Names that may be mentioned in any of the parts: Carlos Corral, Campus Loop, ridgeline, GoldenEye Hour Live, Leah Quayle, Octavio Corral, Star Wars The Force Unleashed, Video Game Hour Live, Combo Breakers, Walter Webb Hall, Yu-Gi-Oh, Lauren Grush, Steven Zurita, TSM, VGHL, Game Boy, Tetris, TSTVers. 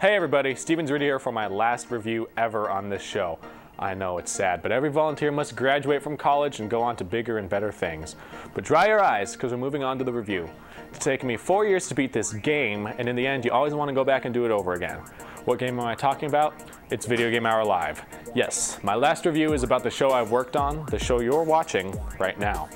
Hey everybody, Steven Zurita here for my last review ever on this show. I know it's sad, but every volunteer must graduate from college and go on to bigger and better things. But dry your eyes, because we're moving on to the review. It's taken me 4 years to beat this game, and in the end you always want to go back and do it over again. What game am I talking about? It's Video Game Hour Live. Yes, my last review is about the show I've worked on, the show you're watching right now.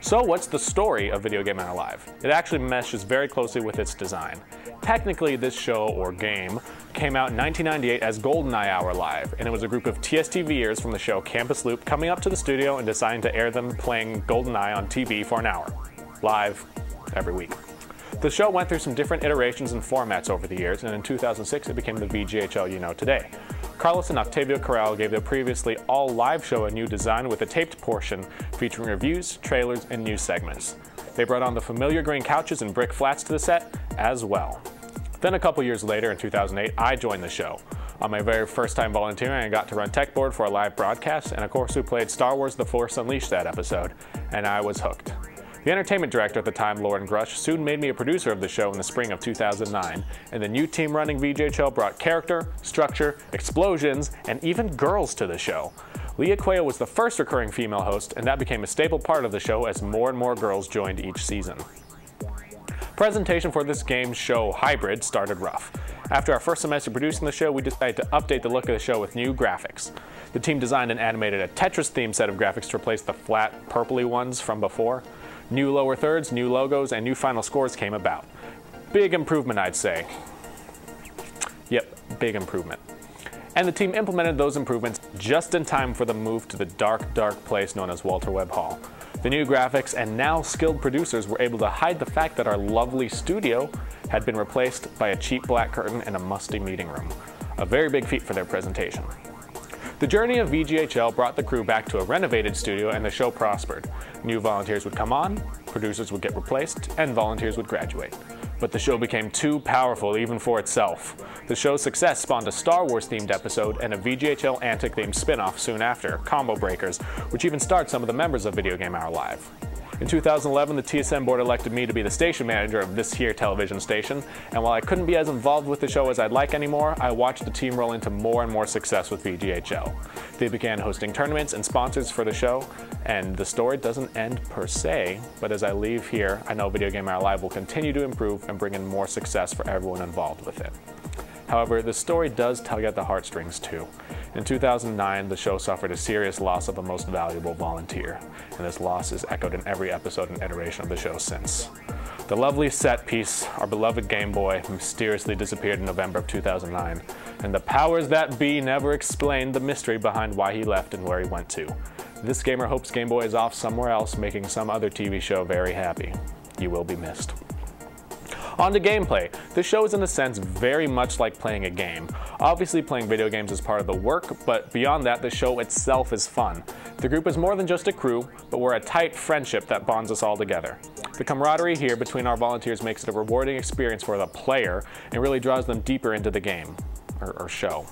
So what's the story of Video Game Hour Live? It actually meshes very closely with its design. Technically, this show, or game, came out in 1998 as GoldenEye Hour Live, and it was a group of TSTVers from the show Campus Loop coming up to the studio and deciding to air them playing GoldenEye on TV for an hour. Live, every week. The show went through some different iterations and formats over the years, and in 2006 it became the VGHL you know today. Carlos and Octavio Corral gave their previously all-live show a new design with a taped portion featuring reviews, trailers, and news segments. They brought on the familiar green couches and brick flats to the set as well. Then a couple years later, in 2008, I joined the show. On my very first time volunteering, I got to run tech board for a live broadcast, and of course we played Star Wars The Force Unleashed that episode, and I was hooked. The entertainment director at the time, Lauren Grush, soon made me a producer of the show in the spring of 2009, and the new team running VGHL brought character, structure, explosions, and even girls to the show. Leah Quayle was the first recurring female host, and that became a staple part of the show as more and more girls joined each season. Presentation for this game show hybrid started rough. After our first semester producing the show, we decided to update the look of the show with new graphics. The team designed and animated a Tetris-themed set of graphics to replace the flat, purpley ones from before. New lower thirds, new logos, and new final scores came about. Big improvement, I'd say. Yep, big improvement. And the team implemented those improvements just in time for the move to the dark, dark place known as Walter Webb Hall. The new graphics and now skilled producers were able to hide the fact that our lovely studio had been replaced by a cheap black curtain and a musty meeting room. A very big feat for their presentation. The journey of VGHL brought the crew back to a renovated studio, and the show prospered. New volunteers would come on, producers would get replaced, and volunteers would graduate. But the show became too powerful even for itself. The show's success spawned a Star Wars-themed episode and a VGHL antic-themed spin-off soon after, Combo Breakers, which even starred some of the members of Video Game Hour Live. In 2011, the TSM board elected me to be the station manager of this here television station, and while I couldn't be as involved with the show as I'd like anymore, I watched the team roll into more and more success with VGHL. They began hosting tournaments and sponsors for the show, and the story doesn't end per se, but as I leave here, I know Video Game Hour Live will continue to improve and bring in more success for everyone involved with it. However, the story does tug at the heartstrings too. In 2009, the show suffered a serious loss of a most valuable volunteer, and this loss is echoed in every episode and iteration of the show since. The lovely set piece, our beloved Game Boy, mysteriously disappeared in November of 2009, and the powers that be never explained the mystery behind why he left and where he went to. This gamer hopes Game Boy is off somewhere else, making some other TV show very happy. You will be missed. On to gameplay. This show is in a sense very much like playing a game. Obviously playing video games is part of the work, but beyond that the show itself is fun. The group is more than just a crew, but we're a tight friendship that bonds us all together. The camaraderie here between our volunteers makes it a rewarding experience for the player and really draws them deeper into the game, or show.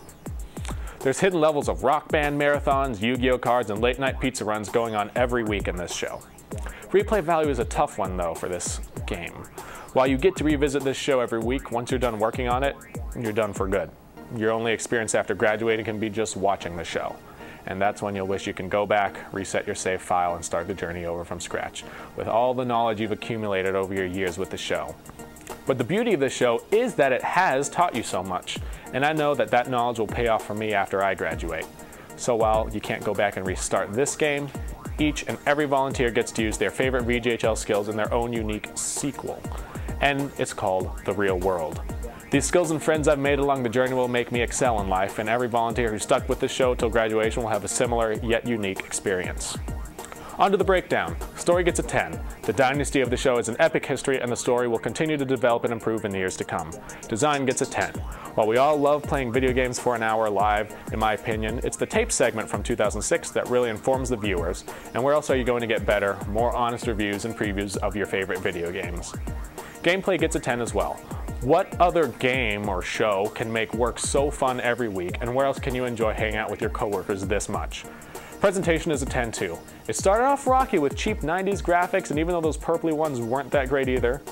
There's hidden levels of rock band marathons, Yu-Gi-Oh cards, and late night pizza runs going on every week in this show. Replay value is a tough one though for this game. While you get to revisit this show every week, once you're done working on it, you're done for good. Your only experience after graduating can be just watching the show. And that's when you'll wish you can go back, reset your save file, and start the journey over from scratch, with all the knowledge you've accumulated over your years with the show. But the beauty of this show is that it has taught you so much, and I know that that knowledge will pay off for me after I graduate. So while you can't go back and restart this game, each and every volunteer gets to use their favorite VGHL skills in their own unique sequel. And it's called The Real World. These skills and friends I've made along the journey will make me excel in life, and every volunteer who stuck with the show till graduation will have a similar yet unique experience. On to the breakdown. Story gets a 10. The dynasty of the show is an epic history, and the story will continue to develop and improve in the years to come. Design gets a 10. While we all love playing video games for an hour live, in my opinion, it's the tape segment from 2006 that really informs the viewers, and where else are you going to get better, more honest reviews and previews of your favorite video games. Gameplay gets a 10 as well. What other game or show can make work so fun every week, and where else can you enjoy hanging out with your coworkers this much? Presentation is a 10 too. It started off rocky with cheap 90s graphics, and even though those purpley ones weren't that great either,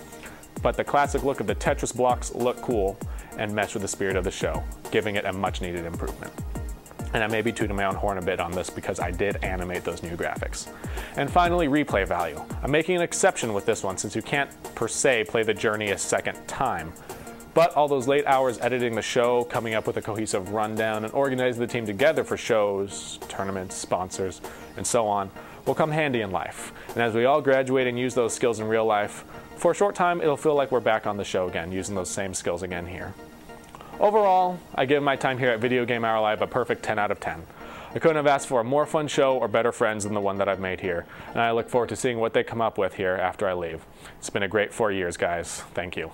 but the classic look of the Tetris blocks look cool and mesh with the spirit of the show, giving it a much needed improvement. And I may be tooting my own horn a bit on this because I did animate those new graphics. And finally, replay value. I'm making an exception with this one since you can't per se play the journey a second time. But all those late hours editing the show, coming up with a cohesive rundown, and organizing the team together for shows, tournaments, sponsors, and so on will come handy in life. And as we all graduate and use those skills in real life, for a short time it'll feel like we're back on the show again, using those same skills again here. Overall, I give my time here at Video Game Hour Live a perfect 10 out of 10. I couldn't have asked for a more fun show or better friends than the one that I've made here, and I look forward to seeing what they come up with here after I leave. It's been a great 4 years, guys. Thank you.